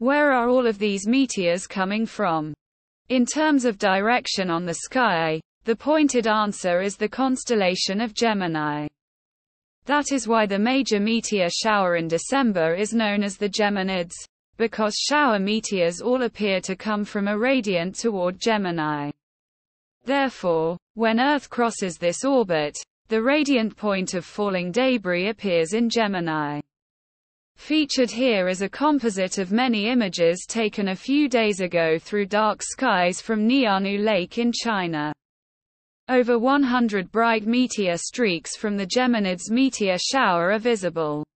Where are all of these meteors coming from? In terms of direction on the sky, the pointed answer is the constellation of Gemini. That is why the major meteor shower in December is known as the Geminids, because shower meteors all appear to come from a radiant toward Gemini. Therefore, when Earth crosses this orbit, the radiant point of falling debris appears in Gemini. Featured here is a composite of many images taken a few days ago through dark skies from Nianhu Lake in China. Over 100 bright meteor streaks from the Geminids meteor shower are visible.